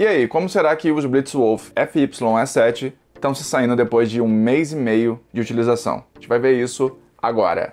E aí, como será que os Blitzwolf FYE7 estão se saindo depois de 1,5 mês de utilização? A gente vai ver isso agora.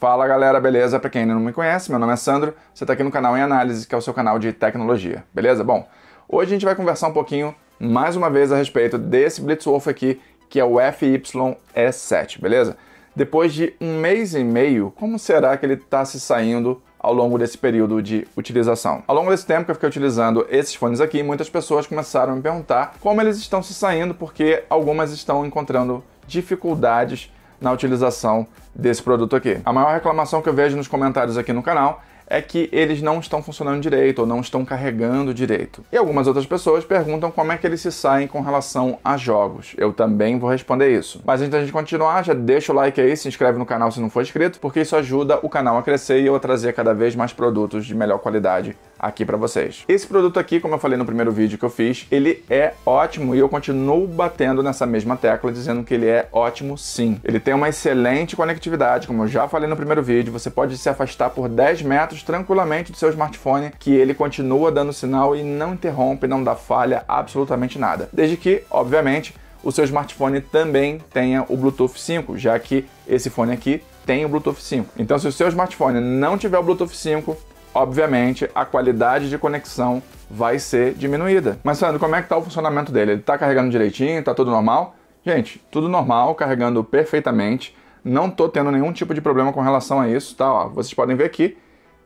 Fala galera, beleza? Pra quem ainda não me conhece, meu nome é Sandro, você tá aqui no canal Em Análise, que é o seu canal de tecnologia, beleza? Bom, hoje a gente vai conversar um pouquinho, mais uma vez, a respeito desse Blitzwolf aqui, que é o FYE7, beleza? Depois de 1,5 mês, como será que ele tá se saindo ao longo desse período de utilização? Ao longo desse tempo que eu fiquei utilizando esses fones aqui, muitas pessoas começaram a me perguntar como eles estão se saindo, porque algumas estão encontrando dificuldades na utilização desse produto aqui. A maior reclamação que eu vejo nos comentários aqui no canal é que eles não estão funcionando direito ou não estão carregando direito. E algumas outras pessoas perguntam como é que eles se saem com relação a jogos. Eu também vou responder isso. Mas antes da gente continuar, já deixa o like aí, se inscreve no canal se não for inscrito, porque isso ajuda o canal a crescer e eu a trazer cada vez mais produtos de melhor qualidade aqui pra vocês. Esse produto aqui, como eu falei no primeiro vídeo que eu fiz, ele é ótimo e eu continuo batendo nessa mesma tecla, dizendo que ele é ótimo sim. Ele tem uma excelente conectividade, como eu já falei no primeiro vídeo, você pode se afastar por 10 metros tranquilamente do seu smartphone, que ele continua dando sinal e não interrompe, não dá falha, absolutamente nada. Desde que, obviamente, o seu smartphone também tenha o Bluetooth 5, já que esse fone aqui tem o Bluetooth 5. Então, se o seu smartphone não tiver o Bluetooth 5, obviamente, a qualidade de conexão vai ser diminuída. Mas, Sandro, como é que tá o funcionamento dele? Ele tá carregando direitinho? Tá tudo normal? Gente, tudo normal, carregando perfeitamente. Não tô tendo nenhum tipo de problema com relação a isso, tá? Ó, vocês podem ver aqui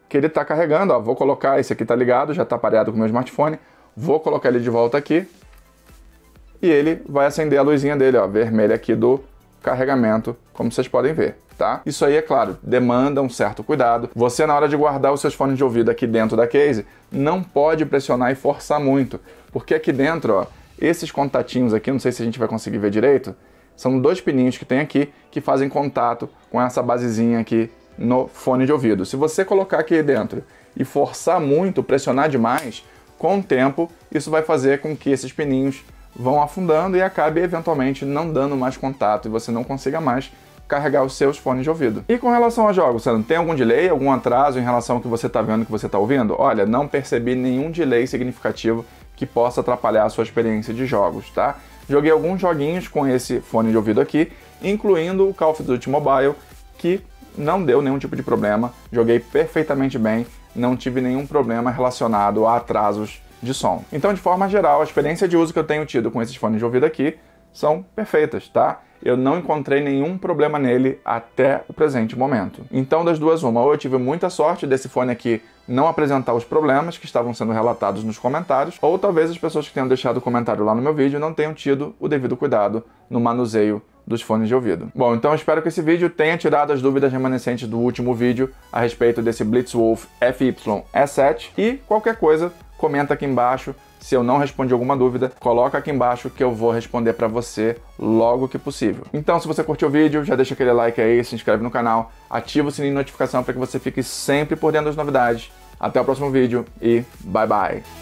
que ele tá carregando, ó, vou colocar, esse aqui tá ligado, já tá pareado com o meu smartphone, vou colocar ele de volta aqui, e ele vai acender a luzinha dele, ó, vermelha aqui do carregamento, como vocês podem ver, tá? Isso aí, é claro, demanda um certo cuidado. Você, na hora de guardar os seus fones de ouvido aqui dentro da case, não pode pressionar e forçar muito, porque aqui dentro, ó, esses contatinhos aqui, não sei se a gente vai conseguir ver direito, são dois pininhos que tem aqui, que fazem contato com essa basezinha aqui, no fone de ouvido. Se você colocar aqui dentro e forçar muito, pressionar demais, com o tempo isso vai fazer com que esses pininhos vão afundando e acabe eventualmente não dando mais contato e você não consiga mais carregar os seus fones de ouvido. E com relação a jogos, você não tem algum delay, algum atraso em relação ao que você está vendo, que você está ouvindo? Olha, não percebi nenhum delay significativo que possa atrapalhar a sua experiência de jogos, tá? Joguei alguns joguinhos com esse fone de ouvido aqui, incluindo o Call of Duty Mobile, que não deu nenhum tipo de problema, joguei perfeitamente bem, não tive nenhum problema relacionado a atrasos de som. Então, de forma geral, a experiência de uso que eu tenho tido com esses fones de ouvido aqui são perfeitas, tá? Eu não encontrei nenhum problema nele até o presente momento. Então, das duas, uma: ou eu tive muita sorte desse fone aqui não apresentar os problemas que estavam sendo relatados nos comentários, ou talvez as pessoas que tenham deixado o comentário lá no meu vídeo não tenham tido o devido cuidado no manuseio dos fones de ouvido. Bom, então espero que esse vídeo tenha tirado as dúvidas remanescentes do último vídeo a respeito desse Blitzwolf FYE7 e qualquer coisa, comenta aqui embaixo. Se eu não respondi alguma dúvida, coloca aqui embaixo que eu vou responder pra você logo que possível. Então, se você curtiu o vídeo, já deixa aquele like aí, se inscreve no canal, ativa o sininho de notificação para que você fique sempre por dentro das novidades. Até o próximo vídeo e bye bye!